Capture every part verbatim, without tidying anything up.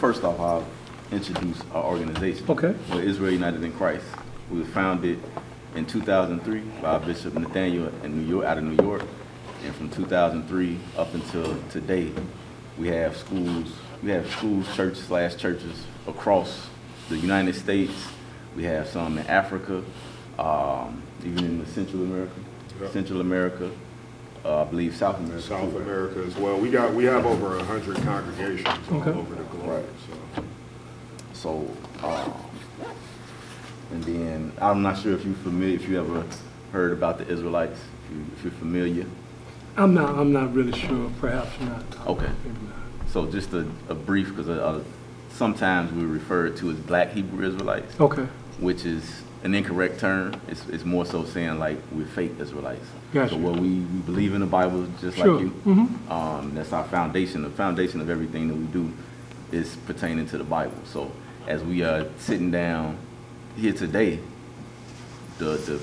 first off, I'll introduce our organization. Okay. We're Israel United in Christ. We were founded in two thousand three by Bishop Nathaniel in New York, out of New York. And from two thousand three up until today, we have schools, we have schools, church slash churches across the United States. We have some in Africa, um, even in Central America, yep. Central America, uh, I believe South America, South too, America right? as well. We got we have over a hundred congregations okay. all over the globe. Right. So, so um, and then I'm not sure if you familiar, if you ever heard about the Israelites. If, you, if you're familiar, I'm not. I'm not really sure. Perhaps not. Okay. Maybe not. So just a, a brief, because a. Sometimes we refer to as Black Hebrew Israelites, okay, which is an incorrect term. It's, it's more so saying like we're fake Israelites. Gotcha. So what we, we believe in the Bible just sure. like you. Mm-hmm. um, that's our foundation. The foundation of everything that we do is pertaining to the Bible. So as we are sitting down here today, the the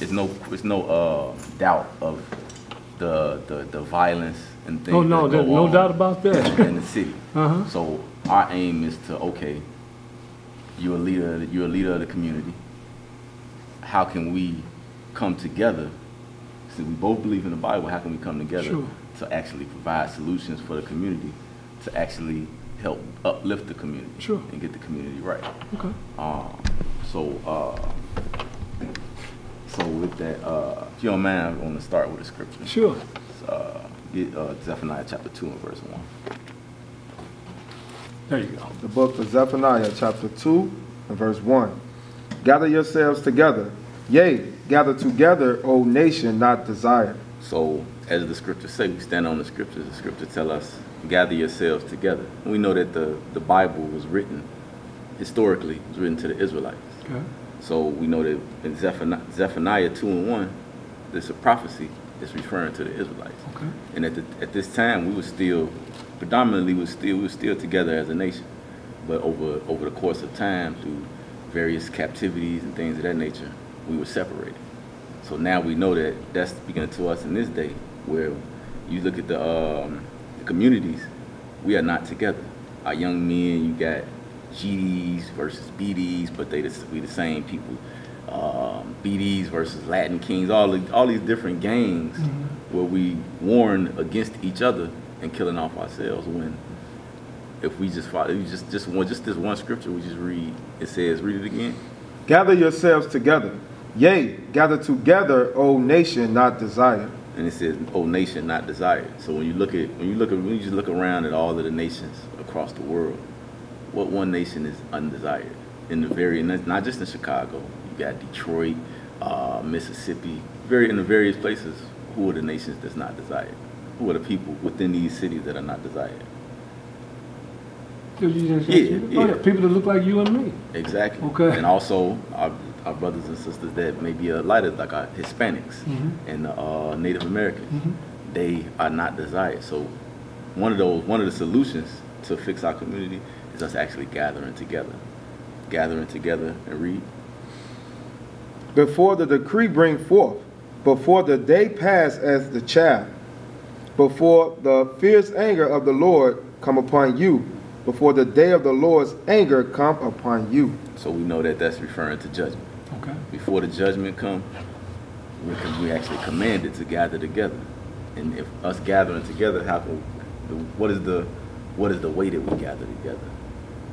it's no it's no uh, doubt of the the the violence and things. Oh no, there's no doubt about that in the city. Uh-huh. So our aim is to, okay, you're a leader, you're a leader of the community. How can we come together? Since we both believe in the Bible, how can we come together sure. to actually provide solutions for the community, to actually help uplift the community sure. and get the community right? Okay. Um, so, uh, so with that, uh, if you don't mind, I'm going to start with a scripture. Sure. Uh, get, uh, Zephaniah chapter two and verse one. There you go. The book of Zephaniah, chapter two, and verse one. Gather yourselves together. Yea, gather together, O nation not desired. So, as the scriptures say, we stand on the scriptures. The scriptures tell us, gather yourselves together. And we know that the, the Bible was written, historically, it was written to the Israelites. Okay. So, we know that in Zephaniah, Zephaniah two and one, there's a prophecy that's referring to the Israelites. Okay. And at, the, at this time, we were still... predominantly we were still we were still together as a nation, but over over the course of time, through various captivities and things of that nature, we were separated. So now we know that that's beginning to us in this day, where you look at the, um, the communities, we are not together. Our young men, you got G Ds versus B Ds, but they just, we the same people. Um, B Ds versus Latin Kings, all the, all these different gangs, mm-hmm. where we warn against each other and killing off ourselves, when if we just follow, you just just one just this one scripture we just read, it says, read it again. Gather yourselves together, yea, gather together, O nation not desired. And it says, O nation not desired. So when you look at when you look at when you just look around at all of the nations across the world, what one nation is undesired in the very, and that's not just in Chicago. You got Detroit, uh, Mississippi, very in the various places. Who are the nations that's not desired? Who are the people within these cities that are not desired? You just yeah, yeah. Oh, yeah, people that look like you and me. Exactly. Okay. And also our, our brothers and sisters that may be a lighter, like our Hispanics mm-hmm. and uh, Native Americans. Mm-hmm. They are not desired. So one of those, one of the solutions to fix our community is us actually gathering together, gathering together and read. Before the decree bring forth, before the day pass as the child. Before the fierce anger of the Lord come upon you, before the day of the Lord's anger come upon you. So we know that that's referring to judgment. Okay. Before the judgment come, we actually commanded to gather together. And if us gathering together, how can we, what is the what is the way that we gather together?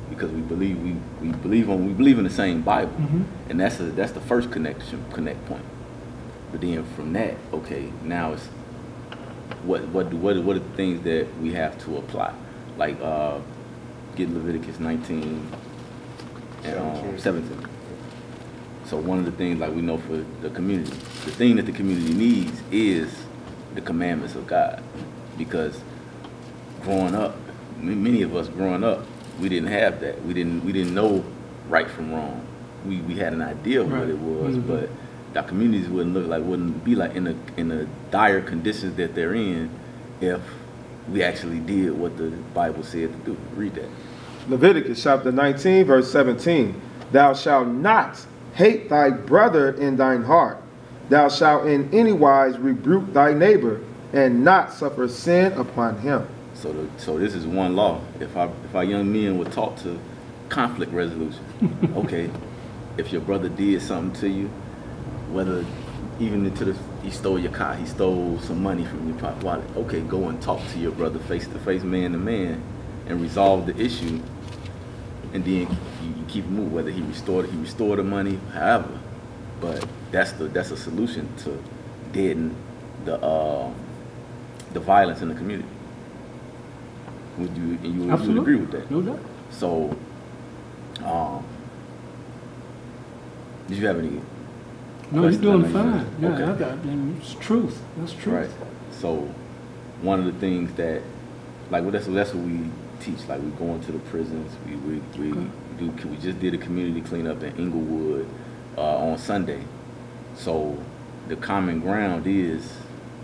Because we believe we we believe on we believe in the same Bible, mm-hmm. and that's a, that's the first connection connect point. But then from that, okay, now it's What what what what are the things that we have to apply? Like uh, get Leviticus nineteen and um, seventeen. So one of the things, like we know for the community, the thing that the community needs is the commandments of God, because growing up, many of us growing up, we didn't have that. We didn't we didn't know right from wrong. We we had an idea of right. what it was, mm-hmm. but our communities wouldn't look like, wouldn't be like in the in the dire conditions that they're in if we actually did what the Bible said to do. Read that. Leviticus chapter nineteen, verse seventeen. Thou shalt not hate thy brother in thine heart. Thou shalt in any wise rebuke thy neighbor and not suffer sin upon him. So, the, so this is one law. If our, if our young men were taught to conflict resolution, okay, if your brother did something to you, whether even to the, he stole your car, he stole some money from your pocket wallet, okay, go and talk to your brother face to face, man to man, and resolve the issue, and then you, you keep moving. Whether he restored, he restored the money, however, but that's the that's a solution to deaden the uh, the violence in the community. Would you and you, you would agree with that? No doubt. So, um, did you have any? No, you're doing fine. Yeah, okay. I got, I mean, it's truth. That's truth. Right. So, one of the things that, like, well, that's that's what we teach. Like, we go into the prisons. We we we okay. do. We just did a community cleanup in Inglewood uh, on Sunday. So, the common ground is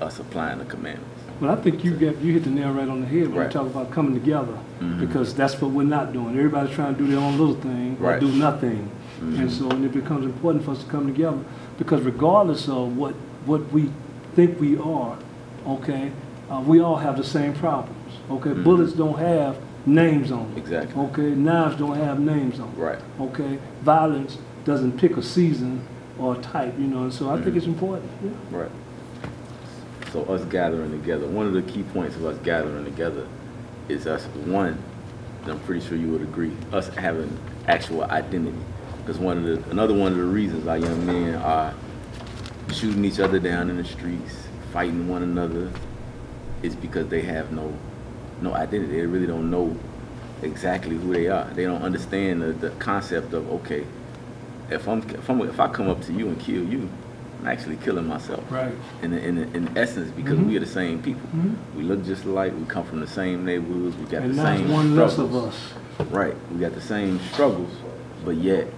us applying the commandments. Well, I think you get, you hit the nail right on the head when right. you talk about coming together, mm-hmm. because that's what we're not doing. Everybody's trying to do their own little thing or right. do nothing. Mm-hmm. And so and it becomes important for us to come together, because regardless of what, what we think we are, okay, uh, we all have the same problems, okay? Mm-hmm. Bullets don't have names on them. Exactly. Okay, knives don't have names on them. Right. Okay, violence doesn't pick a season or a type, you know, and so I mm-hmm. think it's important. Yeah. Right. So us gathering together, one of the key points of us gathering together is us, one, and I'm pretty sure you would agree, us having actual identity. Because one of the, another one of the reasons our young men are shooting each other down in the streets, fighting one another, is because they have no, no identity. They really don't know exactly who they are. They don't understand the, the concept of, okay, if I'm, if I'm, if I come up to you and kill you, I'm actually killing myself. Right. In in in essence, because mm-hmm. we are the same people. Mm-hmm. We look just alike. We come from the same neighborhoods. We got and the same one struggles. Less of us. Right. We got the same struggles, but yet.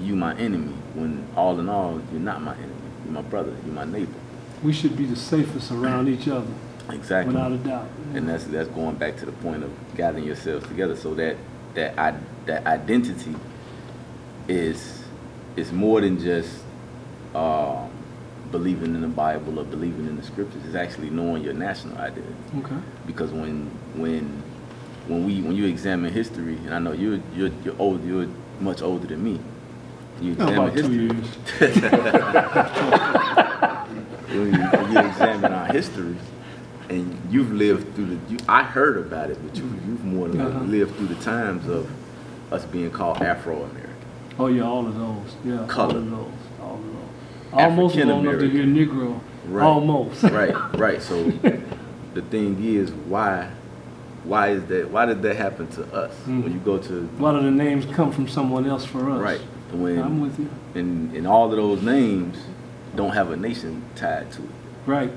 You my enemy, when all in all, you're not my enemy. You're my brother, you're my neighbor. We should be the safest around each other. Exactly. Without a doubt. Yeah. And that's that's going back to the point of gathering yourselves together, so that that I, that identity is is more than just uh, believing in the Bible or believing in the scriptures. It's actually knowing your national identity. Okay. Because when when when we when you examine history, and I know you're you're you're old, you're much older than me. You examine about history. Two years. when you, you examine our history, and you've lived through the. You, I heard about it, but you, you've more than uh-huh. lived through the times of us being called Afro-American. Oh yeah, all of those. Yeah, color, all of those, all of those. Almost long enough to hear Negro. Right. Almost. right, right. So the thing is, why? Why is that? Why did that happen to us? Mm-hmm. When you go to, why do the names come from someone else for us? Right. When, I'm with you. And, and all of those names don't have a nation tied to it. Right.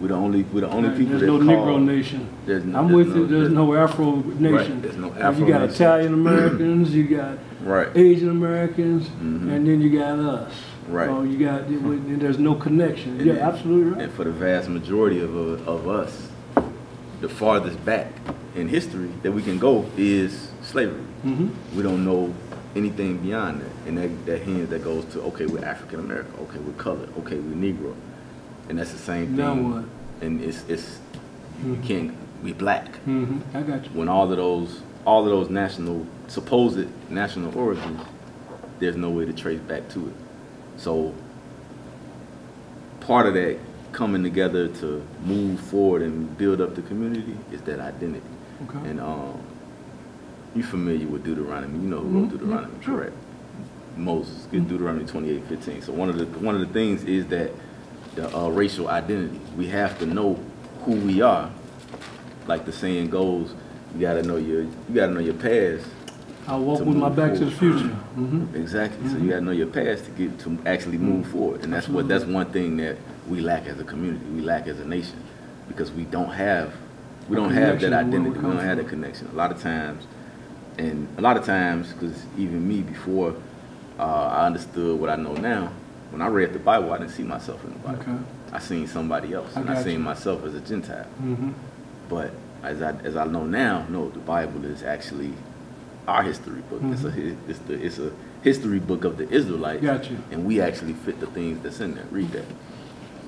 We're the only, we're the only right. people there's that no call, Negro nation. There's no, I'm there's with no, you. There's, there's no Afro nation. Right. There's no Afro nation. You got nation. Italian Americans. You got right. Asian Americans. Mm-hmm. And then you got us. Right. So you got. It, there's no connection. And yeah, then, absolutely right. And for the vast majority of uh, of us, the farthest back in history that we can go is slavery. Mm-hmm. We don't know anything beyond that, and that that hinge that goes to, okay, we're African American, okay, we're colored, okay, we're Negro, and that's the same thing. Now what? And it's it's mm-hmm. you can't we black. Mm-hmm. I got you. When all of those all of those national supposed national origins, there's no way to trace back to it. So part of that coming together to move forward and build up the community is that identity. Okay. And um. You're familiar with Deuteronomy. You know who wrote Deuteronomy, mm-hmm. correct? Moses, mm-hmm. Deuteronomy twenty-eight fifteen. So one of the one of the things is that the uh, racial identity. We have to know who we are. Like the saying goes, you gotta know your you gotta know your past. I walk with my back forward. To the future. Mm-hmm. Exactly. Mm-hmm. So you gotta know your past to get to actually move forward. And that's Absolutely. what that's one thing that we lack as a community. We lack as a nation, because we don't have we don't have that identity. We don't have that connection. A lot of times. And a lot of times, because even me before uh, I understood what I know now, when I read the Bible, I didn't see myself in the Bible. Okay. I seen somebody else, I and I seen you. myself as a Gentile. Mm-hmm. But as I as I know now, no, the Bible is actually our history book. Mm-hmm. It's a it's the it's a history book of the Israelites, gotcha. And we actually fit the things that's in there. Read that.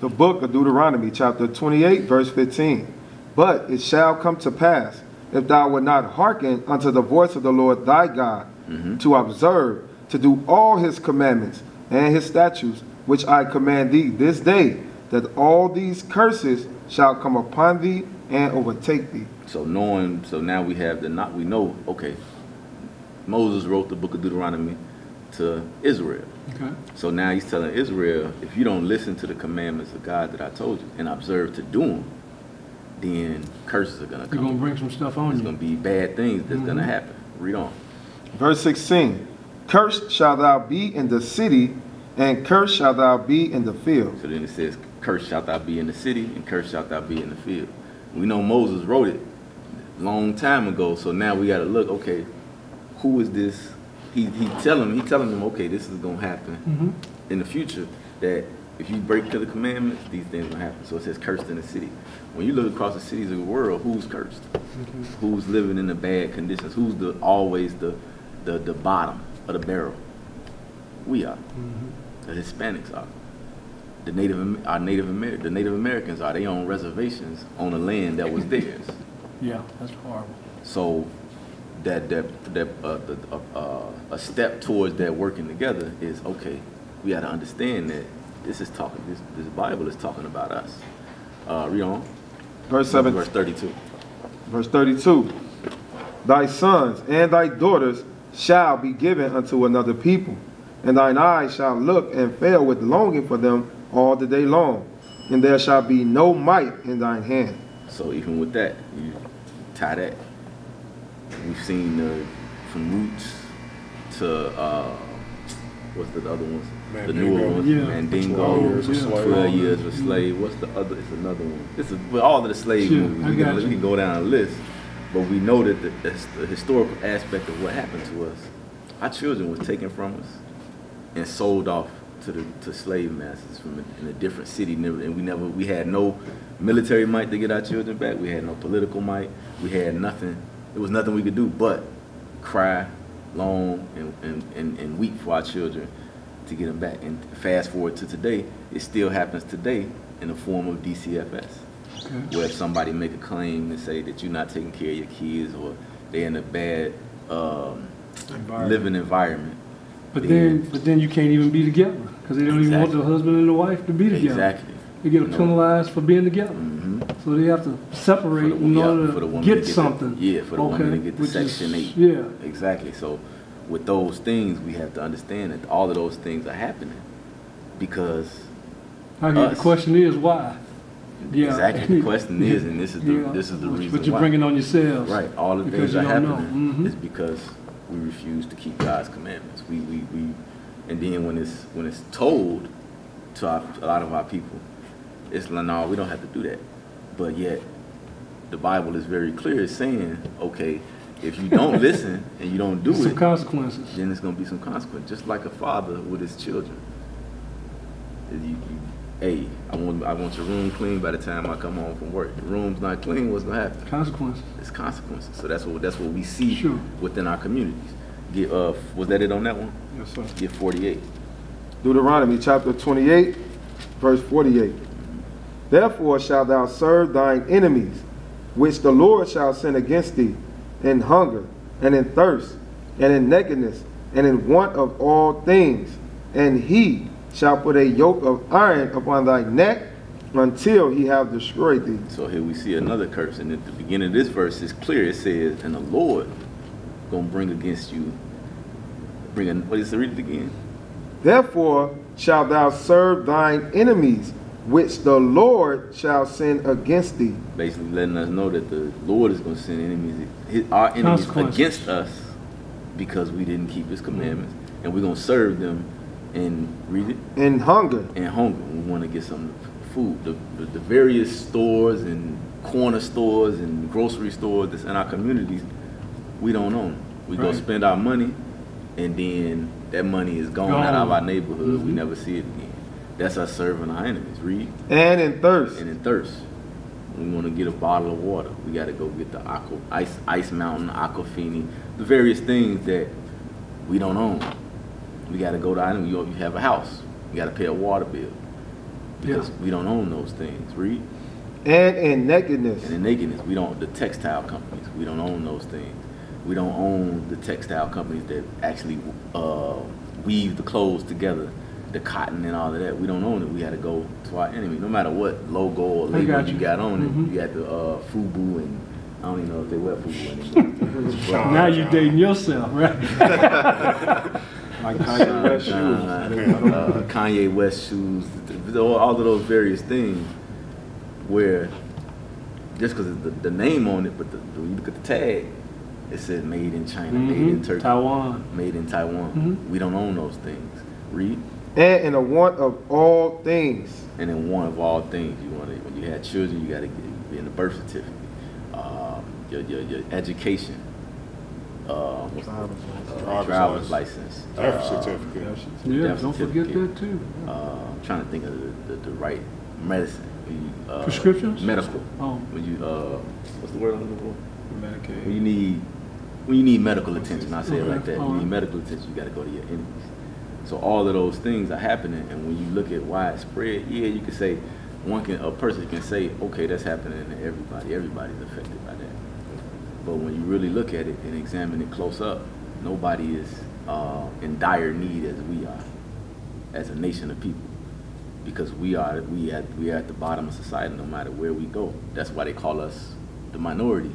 The book of Deuteronomy, chapter twenty-eight, verse fifteen. But it shall come to pass, if thou wilt not hearken unto the voice of the Lord thy God, mm-hmm. to observe, to do all his commandments and his statutes, which I command thee this day, that all these curses shall come upon thee and overtake thee. So knowing, so now we have the not, we know, okay, Moses wrote the book of Deuteronomy to Israel. Okay. So now he's telling Israel, if you don't listen to the commandments of God that I told you and observe to do them, then curses are going to come. You're going to bring some stuff on you. It's going to be bad things that's mm-hmm. going to happen. Read on. Verse sixteen. Cursed shall thou be in the city, and cursed shall thou be in the field. So then it says, cursed shalt thou be in the city, and cursed shalt thou be in the field. We know Moses wrote it a long time ago, so now we got to look, okay, who is this? He, he telling him, he telling them, okay, this is going to happen mm-hmm. in the future, that if you break to the commandments, these things will happen. So it says cursed in the city. When you look across the cities of the world, who's cursed? Mm-hmm. Who's living in the bad conditions? Who's the always the, the, the bottom of the barrel? We are. Mm-hmm. The Hispanics are. The Native, our Native Amer the Native Americans are. They own reservations on a land that was theirs. Yeah, that's horrible. So that, that, that uh, the, uh, uh, a step towards that working together is, okay, we got to understand that this is talking, this, this Bible is talking about us. Uh, read on. Verse seven, verse thirty-two. Verse thirty-two. Thy sons and thy daughters shall be given unto another people, and thine eyes shall look and fail with longing for them all the day long, and there shall be no might in thine hand. So even with that, you tie that. We've seen the, from Roots to uh, what's the other ones? Mandingo. The newer ones, yeah. Mandingo, twelve years a slave. What's the other? It's another one. It's a, well, all of the slave sure, movies. We can, we can go down a list, but we know that the, the historical aspect of what happened to us, our children was taken from us and sold off to the to slave masters from a, in a different city, and we never we had no military might to get our children back. We had no political might. We had nothing. There was nothing we could do but cry, long, and and and, and weep for our children to get them back. And fast forward to today, it still happens today in the form of D C F S, okay. where if somebody make a claim and say that you're not taking care of your kids or they're in a bad um, environment. living environment. But then, then, but then you can't even be together because they don't exactly. even want the husband and the wife to be together. Exactly. They get penalized for being together. Mm-hmm. So they have to separate the, in order yeah, to, get to get something. The, yeah, for the okay. woman to get the Which Section is, eight. Yeah. Exactly. So with those things, we have to understand that all of those things are happening because I hear us, the question is why? Yeah. Exactly. The question is, and this is the, yeah. this is the Which, reason But you're why. bringing on yourselves. Right. All of the things are happening mm-hmm. is because we refuse to keep God's commandments. We, we, we, and then when it's, when it's told to our, a lot of our people, it's like, no, we don't have to do that. But yet, the Bible is very clear. It's saying, okay, if you don't listen and you don't do some it, consequences. then it's going to be some consequences. Just like a father with his children. You, you, hey, I want, I want your room clean by the time I come home from work. The room's not clean, what's going to happen? Consequences. It's consequences. So that's what, that's what we see sure. within our communities. Get, uh, was that it on that one? Yes, sir. Get forty-eight. Deuteronomy chapter twenty-eight, verse forty-eight. Therefore shalt thou serve thine enemies, which the Lord shall send against thee, in hunger, and in thirst, and in nakedness, and in want of all things. And he shall put a yoke of iron upon thy neck until he have destroyed thee. So here we see another curse, and at the beginning of this verse is clear. It says, and the Lord gonna bring against you, bring, a, what is it, read it again? Therefore shalt thou serve thine enemies, which the Lord shall send against thee. Basically letting us know that the Lord is going to send enemies, his, our enemies against us because we didn't keep his commandments. And we're going to serve them in, read it? In hunger. In hunger. We want to get some food. The, the, the various stores and corner stores and grocery stores that's in our communities, we don't own. We right. go spend our money and then that money is gone, gone. out of our neighborhood. Mm-hmm. We never see it again. That's us serving our enemies. Read. And in thirst. And in thirst. We want to get a bottle of water. We got to go get the aqua, ice, ice mountain, aquafini, the various things that we don't own. We got to go to our enemies. You have a house. We got to pay a water bill because yeah. we don't own those things. Read. And in nakedness. And in nakedness. We don't, the textile companies, we don't own those things. We don't own the textile companies that actually uh, weave the clothes together, the cotton and all of that. We don't own it. We had to go to our enemy. No matter what logo or label got you. you got on it, mm-hmm. you got the uh, FUBU, and I don't even know if they wear FUBU anymore. Now you're dating yourself, right? Like Kanye West shoes. Uh, Kanye West shoes, all of those various things where just because of the, the name on it, but the, when you look at the tag, it says made in China, mm-hmm. made in Turkey, Taiwan. Made in Taiwan. Mm-hmm. We don't own those things. Read. And in a want of all things. And in want of all things. You want to, when you had children, you got to get in the birth certificate, uh, your, your, your education, uh, driver's, uh, driver's, driver's license, license. Uh, certificate. Uh, yeah, death don't certificate. Forget that too. Yeah. Uh, I'm trying to think of the, the, the right medicine. You, uh, prescriptions? Medical. Oh. When you, uh, what's the word I'm looking for? Medicaid. When you need, when you need medical attention, I say it like that. When you need medical attention, you got to go to your enemies. So all of those things are happening, and when you look at widespread, yeah, you can say one can a person can say, okay, that's happening to everybody. Everybody's affected by that. But when you really look at it and examine it close up, nobody is uh, in dire need as we are, as a nation of people, because we are we at we are at the bottom of society, no matter where we go. That's why they call us the minority.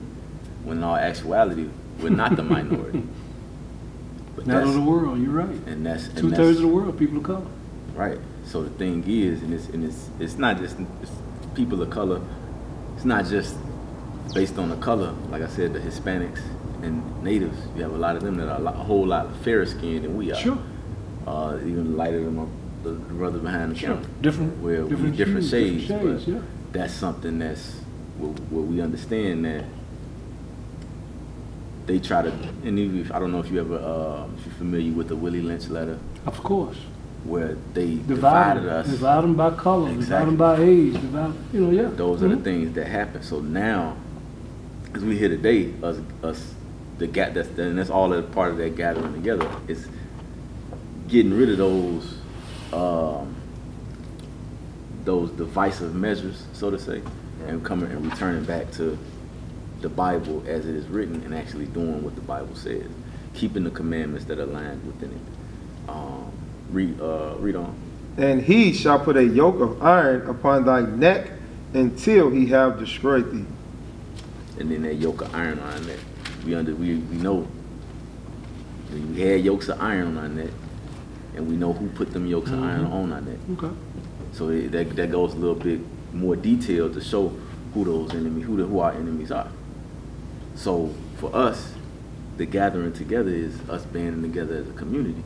When in all actuality, we're not the minority. But not on the world, you're right. And that's and two that's, thirds of the world, people of color. Right. So the thing is, and it's and it's it's not just it's people of color. It's not just based on the color. Like I said, the Hispanics and natives. You have a lot of them that are a, lot, a whole lot fairer skinned than we are. Sure. Uh, even lighter than my the brother behind the sure. camera. Different. Where different, we different shades. Different shades but yeah. That's something that's what, what we understand that. They try to, and even, I don't know if you ever, uh, if you're familiar with the Willie Lynch letter. Of course. Where they divided, divided us. Divide them by color, exactly. Divide them by age, divide, you know, yeah. Those mm-hmm. are the things that happen. So now, because we here today, us, us the gap, that's, and that's all a part of that gathering together, is getting rid of those, um, those divisive measures, so to say, and coming and returning back to the Bible as it is written, and actually doing what the Bible says, keeping the commandments that are lined within it. Um, read, uh, read on. And he shall put a yoke of iron upon thy neck until he have destroyed thee. And then that yoke of iron on our neck. We under we we know we had yokes of iron on our neck, and we know who put them yokes mm-hmm. of iron on our neck. Okay. So it, that that goes a little bit more detail to show who those enemies, who the, who our enemies are. So for us, the gathering together is us banding together as a community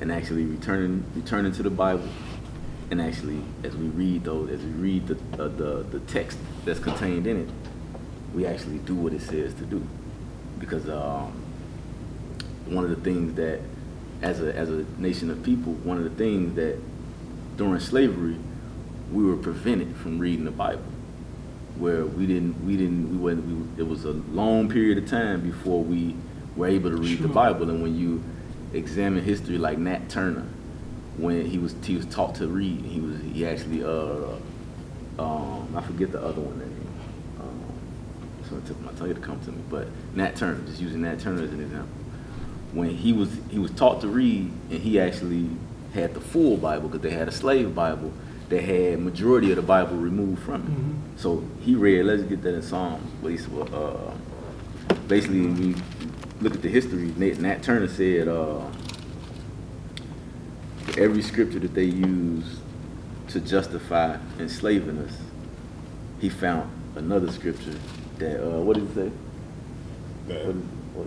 and actually returning returning to the Bible, and actually as we read those, as we read the, uh, the, the text that's contained in it, we actually do what it says to do. Because um, one of the things that, as a, as a nation of people, one of the things that during slavery, we were prevented from reading the Bible. Where we didn't, we didn't, we wasn't, we, it was a long period of time before we were able to read sure. the Bible. And when you examine history, like Nat Turner, when he was he was taught to read, and he was he actually uh um I forget the other one that he, um, so it took my tongue to come to me, but Nat Turner, just using Nat Turner as an example, when he was he was taught to read, and he actually had the full Bible because they had a slave Bible. They had majority of the Bible removed from it. Mm-hmm. So he read, let's get that in Psalms. Uh, basically, when you look at the history, Nat Turner said uh, every scripture that they used to justify enslaving us, he found another scripture that, uh, what did he say? That, what,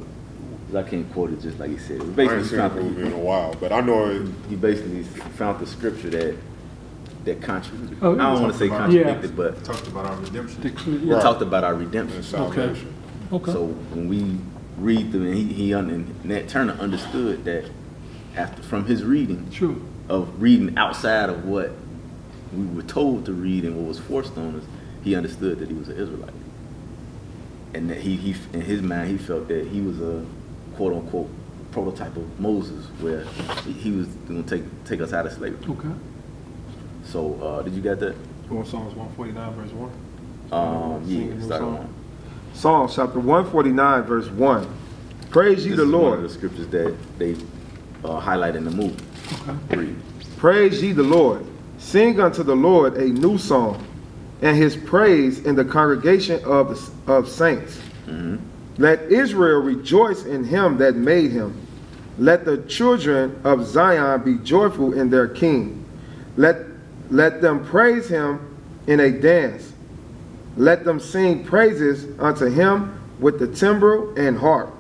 what, I can't quote it just like he said. It was basically I ain't seen a movie in a while, but I know it. He basically found the scripture that that contradicted. Oh, I don't want to say contradicted, yeah. but talked about our redemption. It right. talked about our redemption. Salvation. Okay. Okay. So when we read them, and he, he and Nat Turner understood that after from his reading, true. of reading outside of what we were told to read and what was forced on us, he understood that he was an Israelite, and that he, he in his mind he felt that he was a quote unquote prototype of Moses, where he was going to take take us out of slavery. Okay. So, uh, did you get that? Go on Psalms one forty-nine, verse one. Um, yeah, start on. Psalm chapter one forty-nine, verse one. Praise ye the Lord. This is one of the scriptures that they uh, highlight in the movie. Okay. Read. Praise ye the Lord. Sing unto the Lord a new song, and his praise in the congregation of, the, of saints. Mm-hmm. Let Israel rejoice in him that made him. Let the children of Zion be joyful in their king. Let, let them praise him in a dance. Let them sing praises unto him with the timbrel and harp.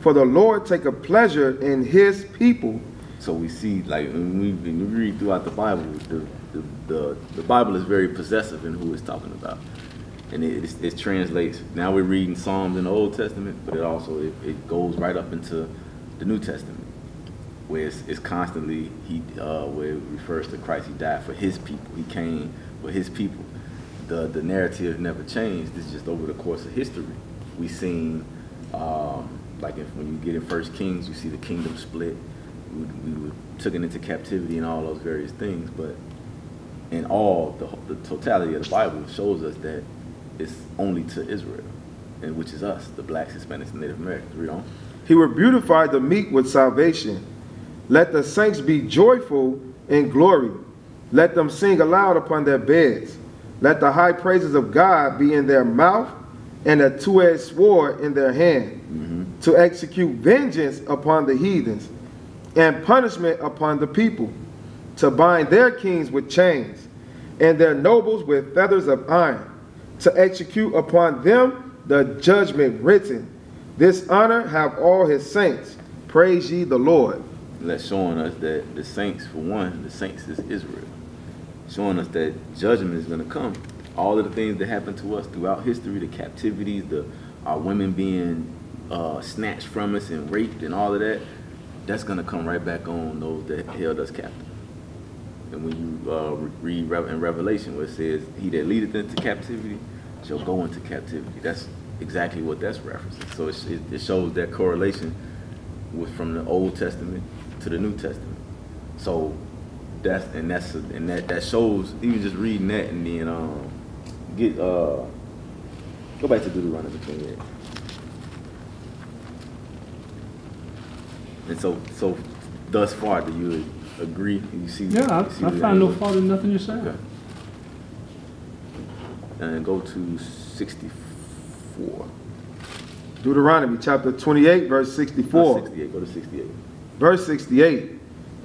For the Lord taketh pleasure in his people. So we see, like, when we, when we read throughout the Bible, the, the, the, the Bible is very possessive in who it's talking about. And it, it, it translates. Now we're reading Psalms in the Old Testament, but it also, it, it goes right up into the New Testament, where it's, it's constantly, he, uh, where it refers to Christ. He died for his people. He came for his people. The, the narrative never changed. It's just over the course of history. We've seen, um, like if, when you get in First Kings, you see the kingdom split. We, we were taken into captivity and all those various things. But in all, the, the totality of the Bible shows us that it's only to Israel, and which is us, the blacks, Hispanics, and Native Americans. Read on. He will beautify the meek with salvation. Let the saints be joyful in glory. Let them sing aloud upon their beds. Let the high praises of God be in their mouth, and a two-edged sword in their hand, mm-hmm. to execute vengeance upon the heathens, and punishment upon the people, to bind their kings with chains, and their nobles with feathers of iron, to execute upon them the judgment written. This honor have all his saints. Praise ye the Lord. And that's showing us that the saints, for one, the saints is Israel. Showing us that judgment is going to come. All of the things that happened to us throughout history, the captivities, the our women being uh, snatched from us and raped and all of that, that's going to come right back on those that held us captive. And when you uh, read in Revelation where it says, he that leadeth into captivity shall go into captivity. That's exactly what that's referencing. So it, it shows that correlation with, from the Old Testament to the New Testament. So that's, and that's, and that, that shows, even just reading that, and then um, get, uh, go back to Deuteronomy twenty-eight. And so, so thus far, do you agree? You see, yeah, you see I, I find no fault in nothing you're saying. Okay. And go to sixty-four. Deuteronomy chapter twenty-eight, verse sixty-four. No, sixty-eight. Go to sixty-eight. Verse sixty-eight.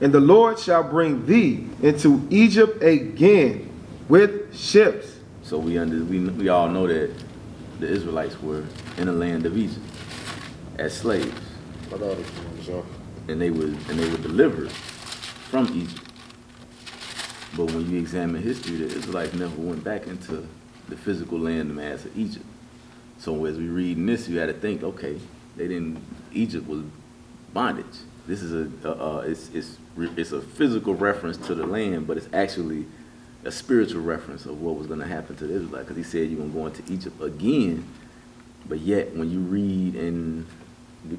And the Lord shall bring thee into Egypt again with ships. So we under, we we all know that the Israelites were in the land of Egypt as slaves. And they were and they were delivered from Egypt. But when you examine history, the Israelites never went back into the physical landmass of Egypt. So as we read in this, you had to think, okay, they didn't. Egypt was bondage. This is a uh, uh, it's it's it's a physical reference to the land, but it's actually a spiritual reference of what was going to happen to the Israelites. Because he said you're going to go into Egypt again, but yet when you read in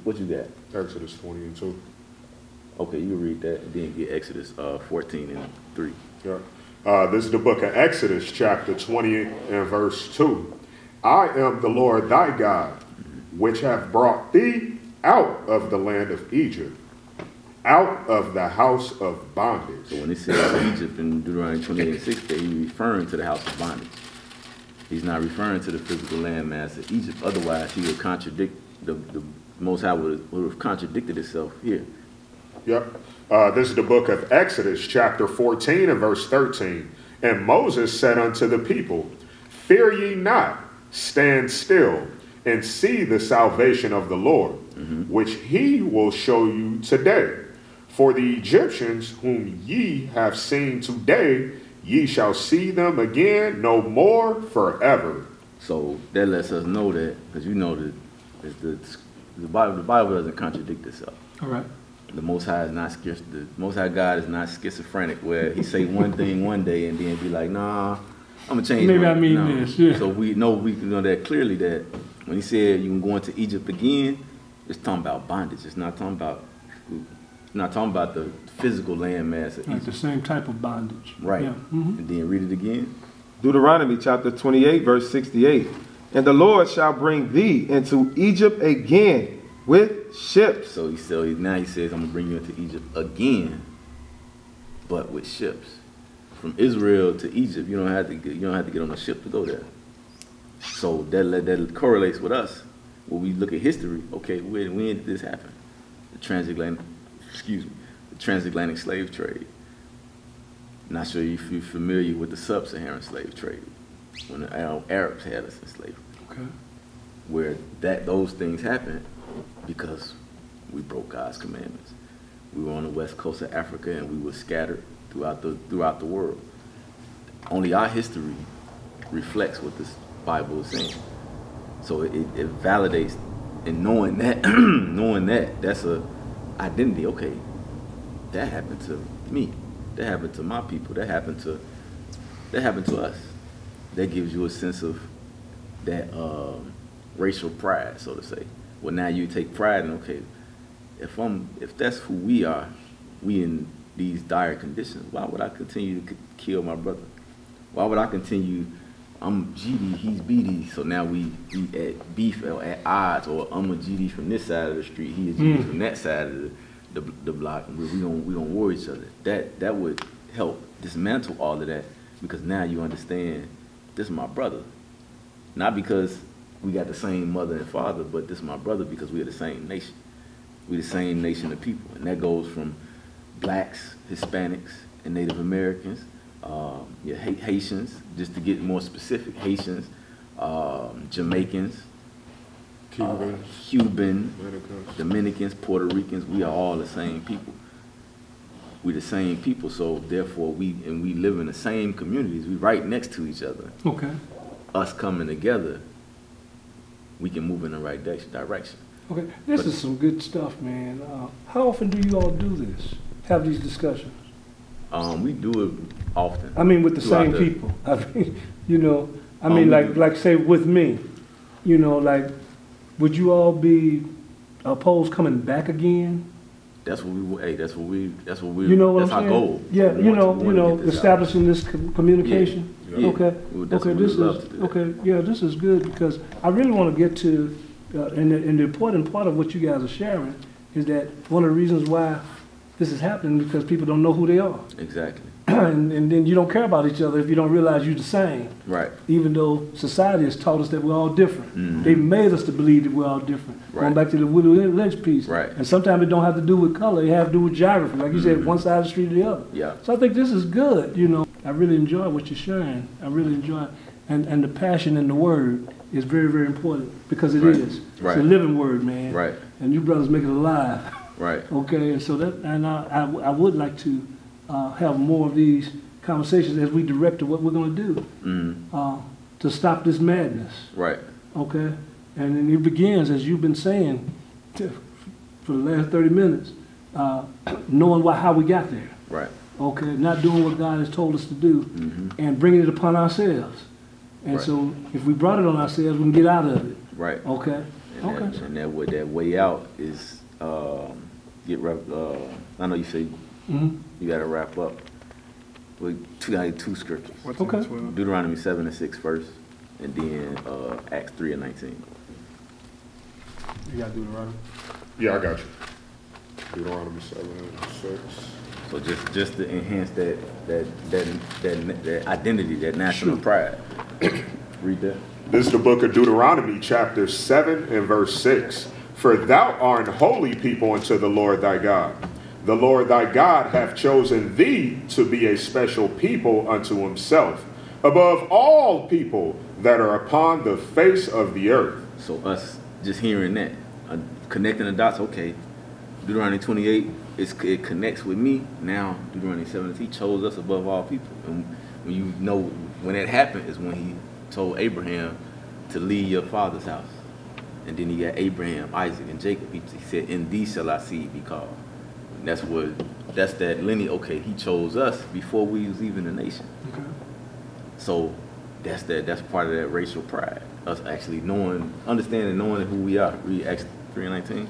what you got? Exodus twenty and two. Okay, you read that and then get Exodus uh, fourteen and three. Yeah. Uh, this is the book of Exodus, chapter twenty and verse two. I am the Lord thy God, which hath brought thee out of the land of Egypt, out of the house of bondage. So when it says Egypt in Deuteronomy twenty-eight and six, he's referring to the house of bondage. He's not referring to the physical landmass of Egypt. Otherwise, he would contradict the... the Most High would, would have contradicted itself here. Yep. Uh, this is the book of Exodus, chapter fourteen and verse thirteen. And Moses said unto the people, fear ye not, stand still, and see the salvation of the Lord, mm-hmm. which he will show you today. For the Egyptians whom ye have seen today, ye shall see them again no more forever. So that lets us know that, because you know that it's the... The Bible, the Bible doesn't contradict itself. All right. The Most High is not the Most High God is not schizophrenic, where He say one thing one day and then be like, "Nah, I'm gonna change." Maybe my, I mean nah. this. Yeah. So we know we can know that clearly that when He said you can go into Egypt again, it's talking about bondage. It's not talking about it's not talking about the physical landmass. Like Egypt. The same type of bondage. Right. Yeah. Mm-hmm. And then read it again. Deuteronomy chapter twenty-eight, verse sixty-eight. And the Lord shall bring thee into Egypt again with ships. So he still, now he says, I'm going to bring you into Egypt again, but with ships. From Israel to Egypt, you don't have to get, you don't have to get on a ship to go there. So that that correlates with us when we look at history. Okay, when when did this happen? The transatlantic, excuse me, the transatlantic slave trade. Not sure if you're familiar with the sub-Saharan slave trade when the Arabs had us in slavery. Okay, where that those things happened because we broke God's commandments. We were on the west coast of Africa and we were scattered throughout the throughout the world. Only our history reflects what this Bible is saying. So it, it validates, and knowing that knowing that that's a identity. Okay, that happened to me, that happened to my people, that happened to that happened to us. That gives you a sense of that um, racial pride, so to say. Well, now you take pride in, okay, if I'm if that's who we are, we in these dire conditions, why would I continue to kill my brother? Why would I continue, I'm G D, he's B D, so now we, we at beef or at odds, or I'm a G D from this side of the street, he is G D mm. from that side of the, the, the block, and we, we don't we don't war each other. That, that would help dismantle all of that, because now you understand, this is my brother. Not because we got the same mother and father, but this is my brother because we are the same nation. We're the same nation of people, and that goes from Blacks, Hispanics, and Native Americans, um, yeah, Haitians, just to get more specific, Haitians, um, Jamaicans, Cuban, uh, Cuban Dominicans. Dominicans, Puerto Ricans. We are all the same people. We're the same people, so therefore we, and we live in the same communities. We're right next to each other. Okay. Us coming together, we can move in the right direction. Okay, this but, is some good stuff, man. Uh, how often do you all do this? Have these discussions? Um, we do it often. I mean, with the same the, people. I mean, you know, I um, mean, like, like say with me, you know, like, would you all be opposed coming back again? That's what we. Hey, that's what we. That's what we. You know what that's I'm our saying? Goal. Yeah, we you know, to, you know, this establishing out. This communication. Yeah. Yeah. Okay. Well, okay. This is okay. Yeah, this is good because I really want to get to, uh, and, the, and the important part of what you guys are sharing is that one of the reasons why this is happening because people don't know who they are. Exactly. and, and then you don't care about each other if you don't realize you're the same. Right. Even though society has taught us that we're all different. Mm-hmm. They made us to believe that we're all different. Right. Going back to the Willie Lynch piece. Right. And sometimes it don't have to do with color. It has to do with geography. Like you mm-hmm. said, one side of the street or the other. Yeah. So I think this is good, you know. I really enjoy what you're sharing. I really enjoy it. And, and the passion in the word is very, very important because it right. is. Right. It's a living word, man. Right. And you brothers make it alive. Right. Okay, and so that, and I, I, I would like to uh, have more of these conversations as we direct to what we're going to do mm-hmm. uh, to stop this madness. Right. Okay, and then it begins, as you've been saying to, for the last thirty minutes, uh, knowing why, how we got there. Right. Okay, not doing what God has told us to do mm-hmm. and bringing it upon ourselves. And right. so if we brought it on ourselves, we can get out of it. Right. Okay. And okay. That, and that way, that way out is um, get wrapped, uh, I know you say mm-hmm. you got to wrap up with two, two scriptures. What's okay. Deuteronomy seven and six first, and then uh, Acts three and nineteen. You got Deuteronomy? Yeah, I got you. Deuteronomy seven and six. So just just to enhance that that that that, that identity, that national sure. pride. Read that. This is the book of Deuteronomy, chapter seven and verse six. For thou art an holy people unto the Lord thy God. The Lord thy God hath chosen thee to be a special people unto himself, above all people that are upon the face of the earth. So us just hearing that, uh, connecting the dots, okay, Deuteronomy twenty-eight, it's, it connects with me. Now Deuteronomy seven, he chose us above all people. And when you know, when that happened is when he told Abraham to leave your father's house. And then he got Abraham, Isaac, and Jacob. He said, "In thee shall I see be called." And that's what, that's that lineage. Okay, he chose us before we was even a nation. Okay. So that's that. That's part of that racial pride. Us actually knowing, understanding, knowing who we are. Read Acts three and nineteen.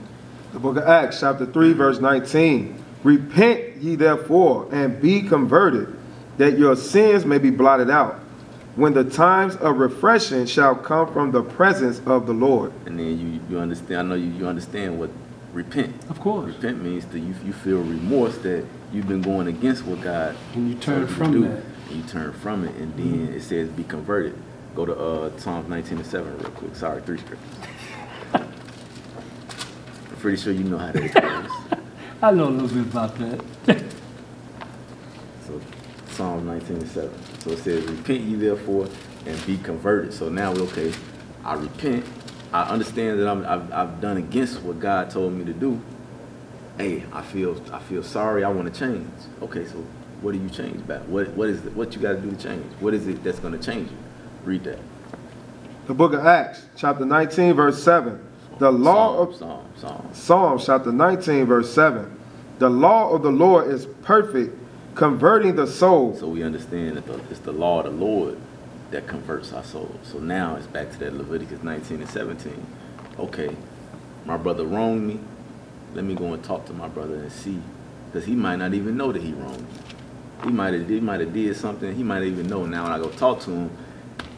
The book of Acts, chapter three, verse nineteen. Repent ye therefore and be converted, that your sins may be blotted out, when the times of refreshing shall come from the presence of the Lord. And then you, you understand, I know you, you understand what repent. Of course. Repent means that you, you feel remorse that you've been going against what God. And you turn from do. that. And you turn from it, and then it says be converted. Go to uh, Psalms nineteen and seven real quick. Sorry, three scriptures. I'm pretty sure you know how that goes. I know a little bit about that. So Psalms nineteen and seven. So it says, repent ye therefore and be converted. So now we're okay. I repent. I understand that I'm, I've, I've done against what God told me to do. Hey, I feel I feel sorry. I want to change. Okay, so what do you change about? What what is the, what you got to do to change? What is it that's going to change you? Read that. The book of Acts, chapter nineteen, verse seven. The law Psalm, of Psalm, Psalm. Psalm, chapter nineteen, verse seven. The law of the Lord is perfect, converting the soul. So we understand that the, it's the law of the Lord that converts our soul. So now it's back to that Leviticus nineteen and seventeen. Okay, my brother wronged me. Let me go and talk to my brother and see, because he might not even know that he wronged me. He might have he might have did something. He might even know. Now when I go talk to him,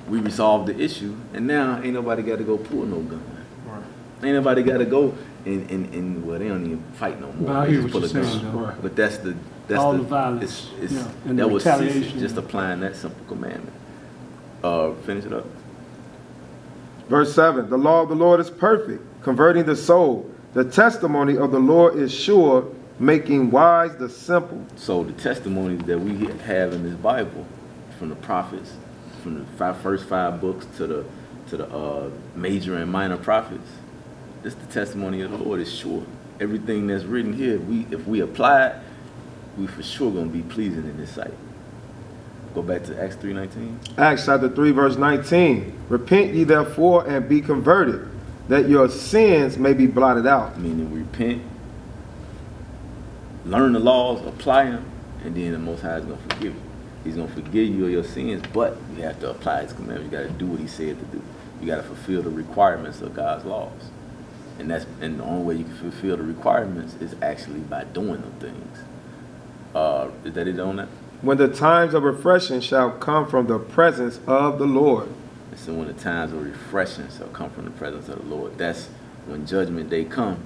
we resolve the issue, and now ain't nobody got to go pull no gun. Right. Ain't nobody got to go and, and, and, well, they don't even fight no more. But I hear what you're saying, right. But that's the, that's all the, the violence. It's, it's, yeah. That was just applying that simple commandment. Uh, finish it up. Verse seven, the law of the Lord is perfect, converting the soul. The testimony of the Lord is sure, making wise the simple. So the testimonies that we have in this Bible, from the prophets, from the five, first five books to the, to the uh, major and minor prophets, this the testimony of the Lord is sure. Everything that's written here, if we, if we apply it, we for sure going to be pleasing in His sight. Go back to Acts three nineteen. Acts chapter three verse nineteen. Repent ye therefore and be converted, that your sins may be blotted out. Meaning repent, learn the laws, apply them, and then the Most High is going to forgive you. He's going to forgive you of your sins, but you have to apply His commandments. You got to do what He said to do. You got to fulfill the requirements of God's laws. And that's, and the only way you can fulfill the requirements is actually by doing them things. Uh, is that it on that? When the times of refreshing shall come from the presence of the Lord. And so when the times of refreshing shall come from the presence of the Lord, that's when judgment day come.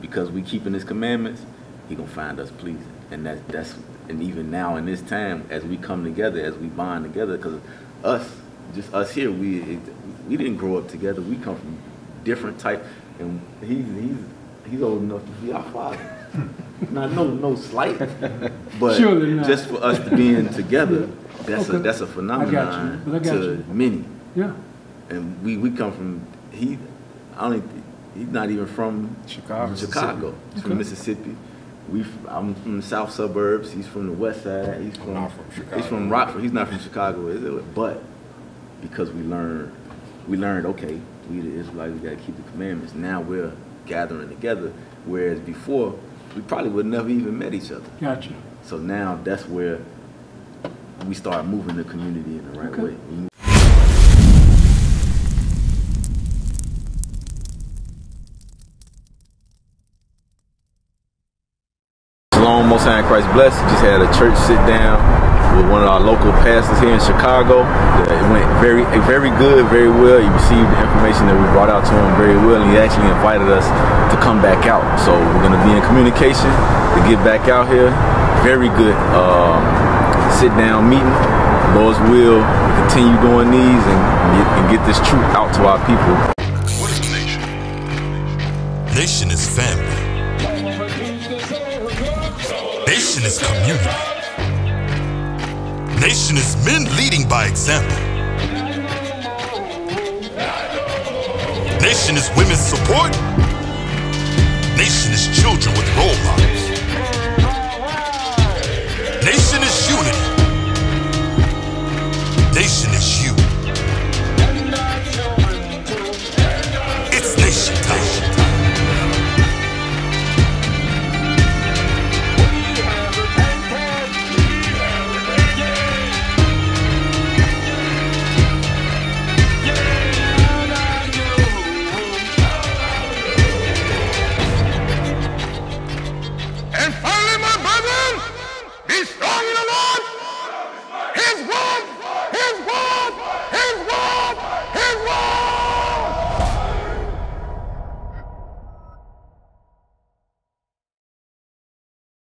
Because we keeping His commandments, He going to find us pleasing. And that, that's, and even now in this time, as we come together, as we bond together, because us, just us here, we it, we didn't grow up together. We come from different types. And he's, he's, he's old enough to be our father. Not no, no slight, but just for us being together, that's, okay. a, that's a phenomenon to many. Yeah. And we, we come from, he, I don't even, he's not even from Chicago, Chicago. He's okay. From Mississippi. We, I'm from the south suburbs. He's from the west side. He's from, I'm from Chicago. He's from Rockford. He's not from Chicago, is it? But because we learned, we learned. Okay, we the Israelites. We got to keep the commandments. Now we're gathering together, whereas before we probably would never even met each other. Gotcha. So now that's where we start moving the community in the right okay. way. Shalom, Most High in Christ blessed. Just had a church sit down with one of our local pastors here in Chicago. It went very, very good, very well. He received the information that we brought out to him very well, and he actually invited us to come back out. So we're going to be in communication to get back out here. Very good uh, sit-down meeting. Lord's will, we continue doing these and, and get this truth out to our people. What is nation? Nation is family. Nation is community. Nation is men leading by example. Nation is women's support. Nation is children with role models. Nation is unity. Nation